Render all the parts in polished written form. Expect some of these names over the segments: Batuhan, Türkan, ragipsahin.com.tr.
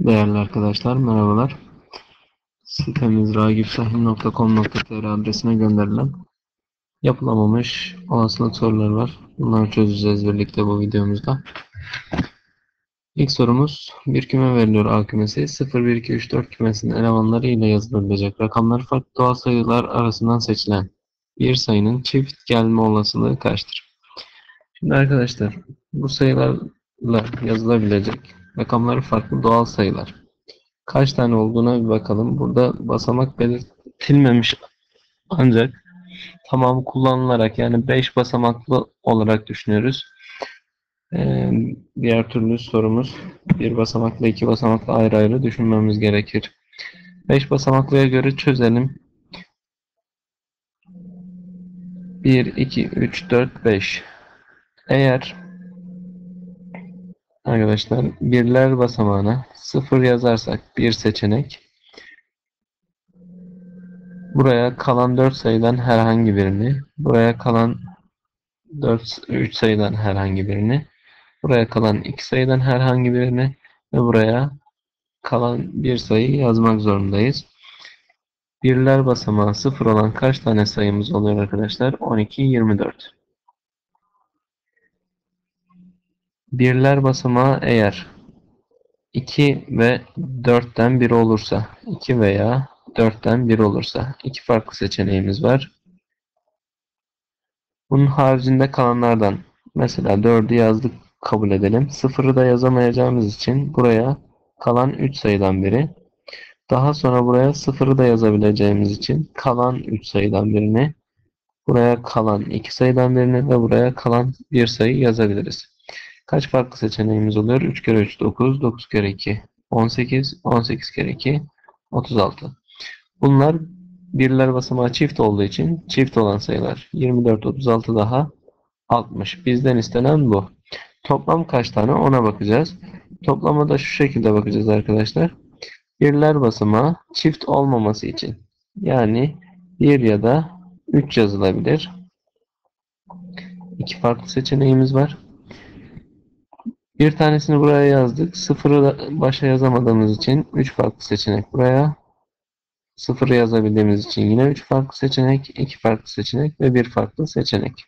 Değerli arkadaşlar, merhabalar. Sitemiz ragipsahin.com.tr adresine gönderilen yapılamamış olasılık soruları var. Bunları çözeceğiz birlikte bu videomuzda. İlk sorumuz, bir küme veriliyor A kümesi. 0, 1, 2, 3, 4 kümesinin elemanları ile yazılabilecek rakamları farklı doğal sayılar arasından seçilen bir sayının çift gelme olasılığı kaçtır? Şimdi arkadaşlar, bu sayılarla yazılabilecek rakamları farklı doğal sayılar kaç tane olduğuna bir bakalım. Burada basamak belirtilmemiş ancak tamamı kullanılarak, yani 5 basamaklı olarak düşünüyoruz. Diğer türlü sorumuz bir basamaklı, iki basamaklı ayrı ayrı düşünmemiz gerekir. 5 basamaklıya göre çözelim. 1, 2, 3, 4, 5. Eğer arkadaşlar birler basamağına 0 yazarsak bir seçenek, buraya kalan 4 sayıdan herhangi birini, buraya kalan 3 sayıdan herhangi birini, buraya kalan 2 sayıdan herhangi birini ve buraya kalan bir sayı yazmak zorundayız. Birler basamağı 0 olan kaç tane sayımız oluyor arkadaşlar? 12, 24. Birler basamağı eğer 2 ve 4'ten biri olursa, 2 veya 4'ten biri olursa, iki farklı seçeneğimiz var. Bunun haricinde kalanlardan mesela 4'ü yazdık, kabul edelim. 0'ı da yazamayacağımız için buraya kalan 3 sayıdan biri. Daha sonra buraya 0'ı da yazabileceğimiz için kalan 3 sayıdan birini, buraya kalan 2 sayıdan birini ve buraya kalan 1 sayı yazabiliriz. Kaç farklı seçeneğimiz oluyor? 3 kere 3 9, 9 kere 2 18, 18 kere 2 36. Bunlar birler basamağı çift olduğu için çift olan sayılar. 24, 36 daha 60. Bizden istenen bu. Toplam kaç tane, ona bakacağız. Toplama da şu şekilde bakacağız arkadaşlar. Birler basamağı çift olmaması için, yani 1 ya da 3 yazılabilir. İki farklı seçeneğimiz var. Bir tanesini buraya yazdık. 0'ı da başa yazamadığımız için 3 farklı seçenek buraya. 0'ı yazabildiğimiz için yine 3 farklı seçenek, 2 farklı seçenek ve 1 farklı seçenek.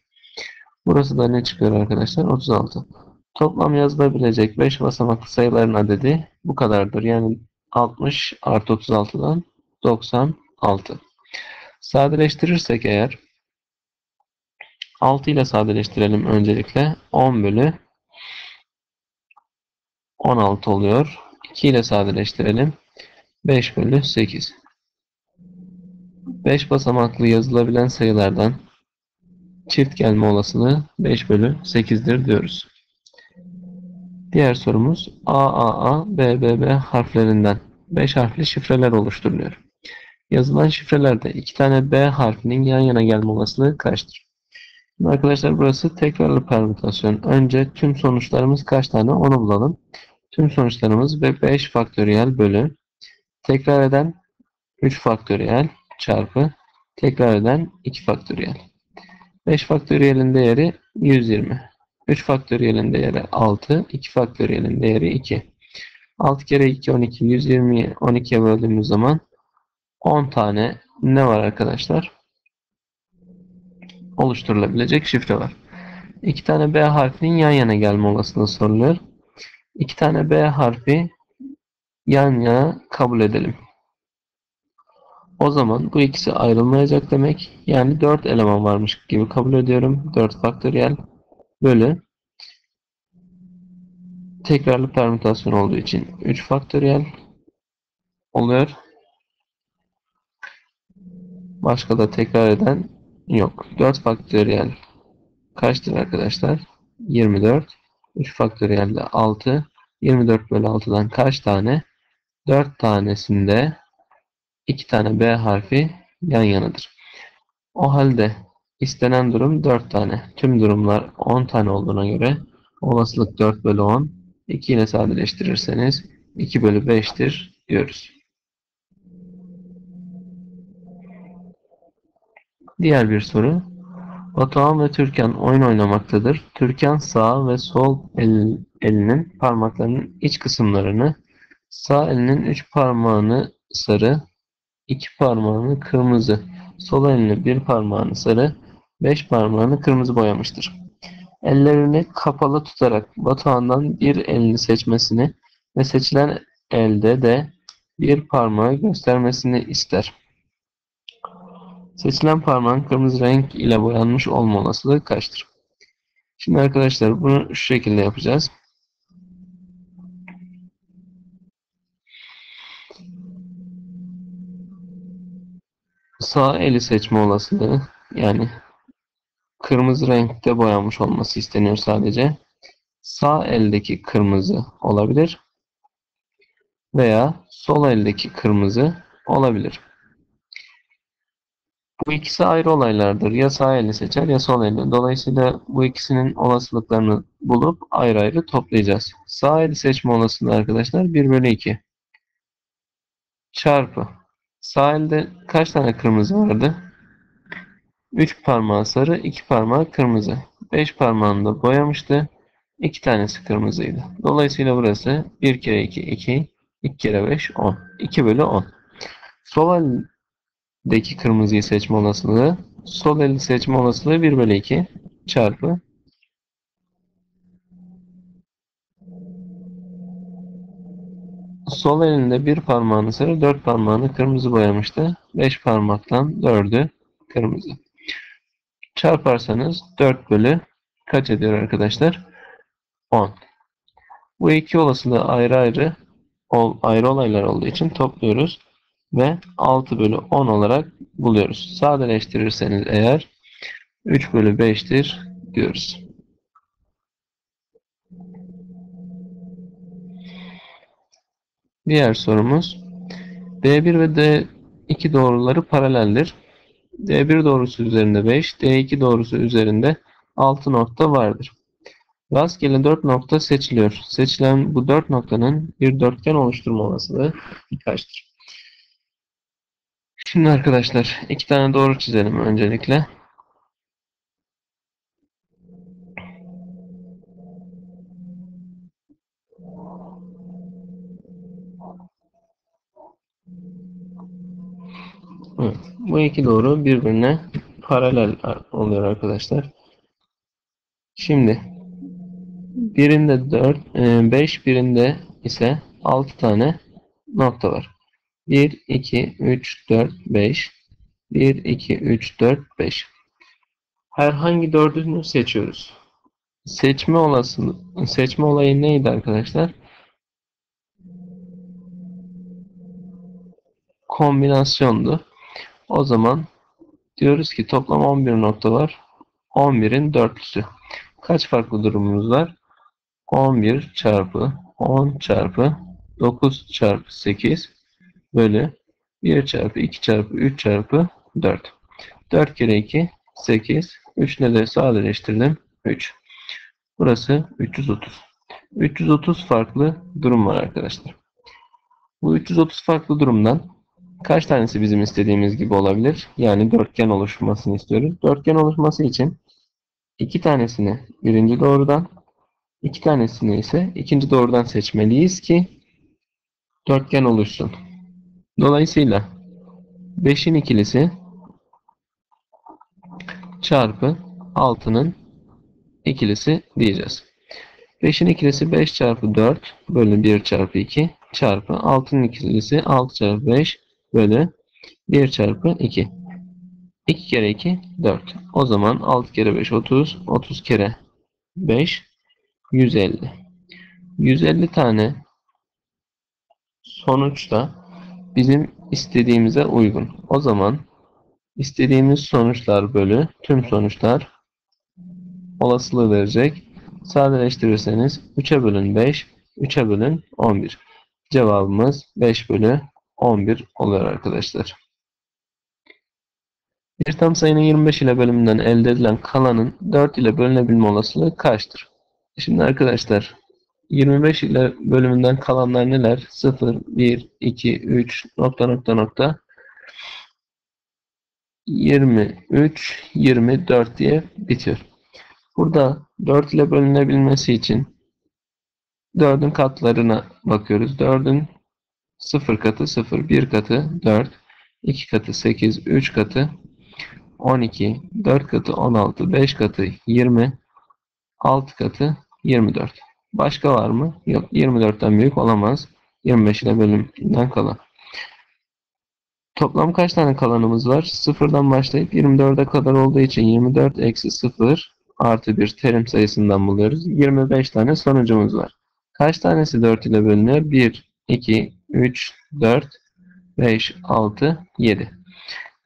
Burası da ne çıkıyor arkadaşlar? 36. Toplam yazılabilecek 5 basamaklı sayıların adedi bu kadardır. Yani 60 artı 36'dan 96. Sadeleştirirsek eğer, 6 ile sadeleştirelim öncelikle. 10 bölü 16 oluyor. 2 ile sadeleştirelim. 5 bölü 8. 5 basamaklı yazılabilen sayılardan çift gelme olasılığı 5 bölü 8'dir diyoruz. Diğer sorumuz, AAA, BBB harflerinden 5 harfli şifreler oluşturuluyor. Yazılan şifrelerde 2 tane B harfinin yan yana gelme olasılığı kaçtır? Şimdi arkadaşlar, burası tekrarlı permütasyon. Önce tüm sonuçlarımız kaç tane, onu bulalım. Tüm sonuçlarımız 5 faktöriyel bölü tekrar eden 3 faktöriyel çarpı tekrar eden 2 faktöriyel. 5 faktöriyelin değeri 120. 3 faktöriyelin değeri 6. 2 faktöriyelin değeri 2. 6 kere 2 12. 120'yi 12'ye böldüğümüz zaman 10 tane ne var arkadaşlar? Oluşturulabilecek şifre var. 2 tane B harfinin yan yana gelme olasılığı soruluyor. 2 tane B harfi yan yana kabul edelim. O zaman bu ikisi ayrılmayacak demek. Yani 4 eleman varmış gibi kabul ediyorum. 4 faktöriyel bölü tekrarlı permütasyon olduğu için 3 faktöriyel oluyor. Başka da tekrar eden yok. 4 faktöriyel kaçtır arkadaşlar? 24. 3 faktöriyel de 6. 24 bölü 6'dan kaç tane? 4 tanesinde 2 tane B harfi yan yanadır. O halde istenen durum 4 tane. Tüm durumlar 10 tane olduğuna göre olasılık 4 bölü 10. 2 ile sadeleştirirseniz 2 bölü 5'tir diyoruz. Diğer bir soru. Batuhan ve Türkan oyun oynamaktadır. Türkan sağ ve sol elinin parmaklarının iç kısımlarını, sağ elinin 3 parmağını sarı, 2 parmağını kırmızı, sol elinin 1 parmağını sarı, 5 parmağını kırmızı boyamıştır. Ellerini kapalı tutarak Batuhan'dan bir elini seçmesini ve seçilen elde de bir parmağı göstermesini ister. Seçilen parmağın kırmızı renk ile boyanmış olma olasılığı kaçtır? Şimdi arkadaşlar bunu şu şekilde yapacağız. Sağ eli seçme olasılığı, yani kırmızı renkte boyanmış olması isteniyor sadece. Sağ eldeki kırmızı olabilir veya sol eldeki kırmızı olabilir. Bu ikisi ayrı olaylardır. Ya sağ eli seçer ya sol eli. Dolayısıyla bu ikisinin olasılıklarını bulup ayrı ayrı toplayacağız. Sağ eli seçme olasılığı arkadaşlar 1/2 çarpı. Sağ elde kaç tane kırmızı vardı? 3 parmağı sarı, 2 parmağı kırmızı. 5 parmağını da boyamıştı. 2 tanesi kırmızıydı. Dolayısıyla burası 1 kere 2, 2. 2 kere 5, 10. 2/10. Sol eldeki kırmızıyı seçme olasılığı, sol eli seçme olasılığı 1/2 çarpı. Sol elinde 1 parmağını sarı, 4 parmağını kırmızı boyamıştı. 5 parmaktan 4'ü kırmızı. Çarparsanız 4/ kaç ediyor arkadaşlar? 10. Bu iki olasılığı ayrı olaylar olduğu için topluyoruz ve 6/10 olarak buluyoruz. Sadeleştirirseniz eğer 3/5'tir diyoruz. Diğer sorumuz, D1 ve D2 doğruları paraleldir. D1 doğrusu üzerinde 5, D2 doğrusu üzerinde 6 nokta vardır. Rastgele 4 nokta seçiliyor. Seçilen bu 4 noktanın bir dörtgen oluşturma olasılığı kaçtır? Şimdi arkadaşlar 2 tane doğru çizelim öncelikle. Evet, bu iki doğru birbirine paralel oluyor arkadaşlar. Şimdi birinde 5, birinde ise 6 tane nokta var. 1, 2, 3, 4, 5. 1, 2, 3, 4, 5. Herhangi dördünü seçiyoruz. Seçme olayı neydi arkadaşlar? Kombinasyondu. O zaman diyoruz ki toplam 11 nokta var. 11'in dörtlüsü. Kaç farklı durumumuz var? 11 çarpı 10 çarpı 9 çarpı 8 bölü 1 çarpı 2 çarpı 3 çarpı 4. 4 kere 2 8. 3 ile de sadeleştirdim. 3. Burası 330. 330 farklı durum var arkadaşlar. Bu 330 farklı durumdan kaç tanesi bizim istediğimiz gibi olabilir? Yani dörtgen oluşmasını istiyoruz. Dörtgen oluşması için 2 tanesini birinci doğrudan, 2 tanesini ise ikinci doğrudan seçmeliyiz ki dörtgen oluşsun. Dolayısıyla 5'in ikilisi çarpı 6'nın ikilisi diyeceğiz. 5'in ikilisi 5 çarpı 4 bölü 1 çarpı 2 çarpı 6'nın ikilisi 6 çarpı 5 bölü 1 çarpı 2. 2 kere 2 4. O zaman 6 kere 5 30. 30 kere 5 150. 150 tane sonuçta bizim istediğimize uygun. O zaman istediğimiz sonuçlar bölü tüm sonuçlar olasılığı verecek. Sadeleştirirseniz 3/5, 3/11. Cevabımız 5/11 oluyor arkadaşlar. Bir tam sayının 25 ile bölümünden elde edilen kalanın 4 ile bölünebilme olasılığı kaçtır? Şimdi arkadaşlar 25 ile bölümünden kalanlar neler? 0, 1, 2, 3, nokta nokta nokta. 23, 24 diye bitiyor. Burada 4 ile bölünebilmesi için 4'ün katlarına bakıyoruz. 4'ün 0 katı 0, 1 katı 4, 2 katı 8, 3 katı 12, 4 katı 16, 5 katı 20, 6 katı 24. Başka var mı? Yok. 24'ten büyük olamaz. 25 ile bölümden kalan. Toplam kaç tane kalanımız var? 0'dan başlayıp 24'e kadar olduğu için 24 eksi 0 artı 1 terim sayısından buluyoruz. 25 tane sonucumuz var. Kaç tanesi 4 ile bölünüyor? 1, 2, 3, 4, 5, 6, 7.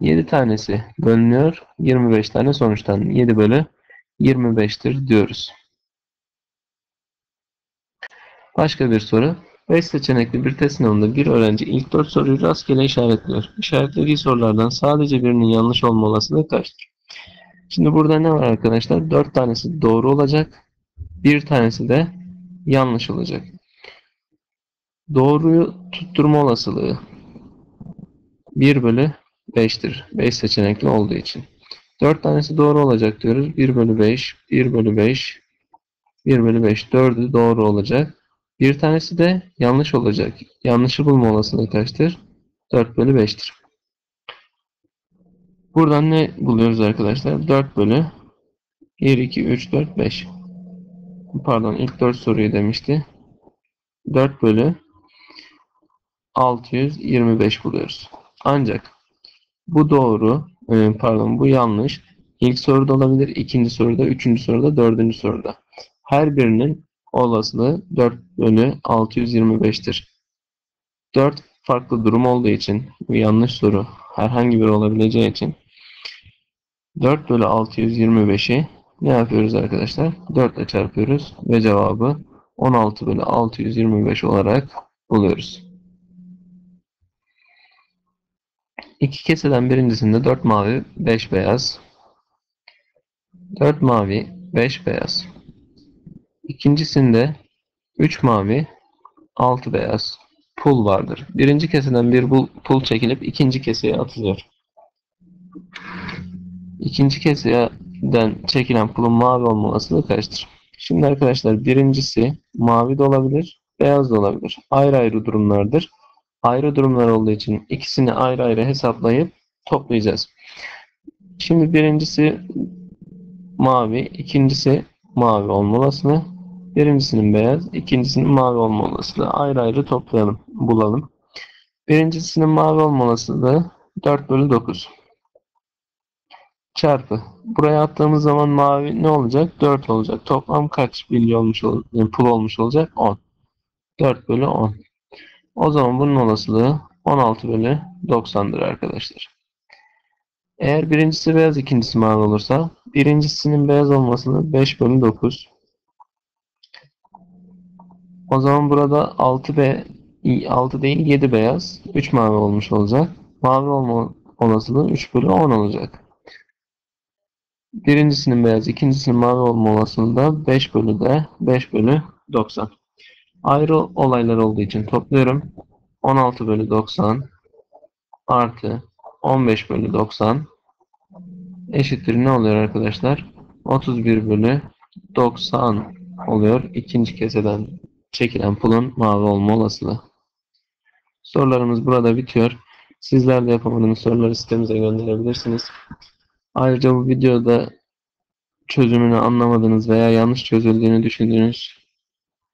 7 tanesi bölünüyor. 25 tane sonuçtan 7 bölü 25'tir diyoruz. Başka bir soru. 5 seçenekli bir test sınavında bir öğrenci ilk 4 soruyu rastgele işaretliyor. İşaretlediği sorulardan sadece birinin yanlış olma olasılığı kaçtır? Şimdi burada ne var arkadaşlar? 4 tanesi doğru olacak. Bir tanesi de yanlış olacak. Doğruyu tutturma olasılığı 1 bölü 5'tir. 5 seçenekli olduğu için. 4 tanesi doğru olacak diyoruz. 1 bölü 5, 1 bölü 5, 1 bölü 5, 4'ü doğru olacak. Bir tanesi de yanlış olacak. Yanlışı bulma olasılığı kaçtır? 4 bölü 5'tir. Buradan ne buluyoruz arkadaşlar? 4 bölü 1, 2, 3, 4, 5. Pardon, ilk 4 soruyu demişti. 4 bölü 625 buluyoruz. Ancak bu doğru, pardon bu yanlış. İlk soruda olabilir, ikinci soruda, üçüncü soruda, dördüncü soruda. Her birinin olasılığı 4 bölü 625'tir. 4 farklı durum olduğu için, bu yanlış soru herhangi biri olabileceği için 4 bölü 625'i ne yapıyoruz arkadaşlar? 4 ile çarpıyoruz ve cevabı 16 bölü 625 olarak buluyoruz. İki keseden birincisinde 4 mavi, 5 beyaz. 4 mavi, 5 beyaz. İkincisinde 3 mavi, 6 beyaz pul vardır. Birinci keseden bir pul çekilip ikinci keseye atılıyor. İkinci keseden çekilen pulun mavi olma olasılığı kaçtır? Şimdi arkadaşlar birincisi mavi de olabilir, beyaz da olabilir. Ayrı ayrı durumlardır. Ayrı durumlar olduğu için ikisini ayrı ayrı hesaplayıp toplayacağız. Şimdi birincisi mavi, ikincisi mavi olma olasılığı. Birincisinin beyaz, ikincisinin mavi olma olasılığı. Ayrı ayrı toplayalım, bulalım. Birincisinin mavi olma olasılığı 4 bölü 9. Çarpı. Buraya attığımız zaman mavi ne olacak? 4 olacak. Toplam kaç bilye olmuş, pul olmuş olacak? 10. 4 bölü 10. O zaman bunun olasılığı 16 bölü 90'dır arkadaşlar. Eğer birincisi beyaz, ikincisi mavi olursa, birincisinin beyaz olmasını 5 bölü 9. O zaman burada 6 değil 7 beyaz, 3 mavi olmuş olacak. Mavi olma olasılığı 3 bölü 10 olacak. Birincisinin beyaz, ikincisinin mavi olma olasılığı da 5 bölü 90. Ayrı olaylar olduğu için topluyorum. 16 bölü 90 artı 15 bölü 90 eşittir ne oluyor arkadaşlar? 31 bölü 90 oluyor. İkinci keseden çekilen pulun mavi olma olasılığı. Sorularımız burada bitiyor. Sizler de yapamadığınız soruları sitemize gönderebilirsiniz. Ayrıca bu videoda çözümünü anlamadığınız veya yanlış çözüldüğünü düşündüğünüz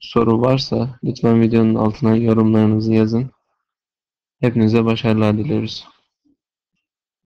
soru varsa lütfen videonun altına yorumlarınızı yazın. Hepinize başarılar diliyoruz.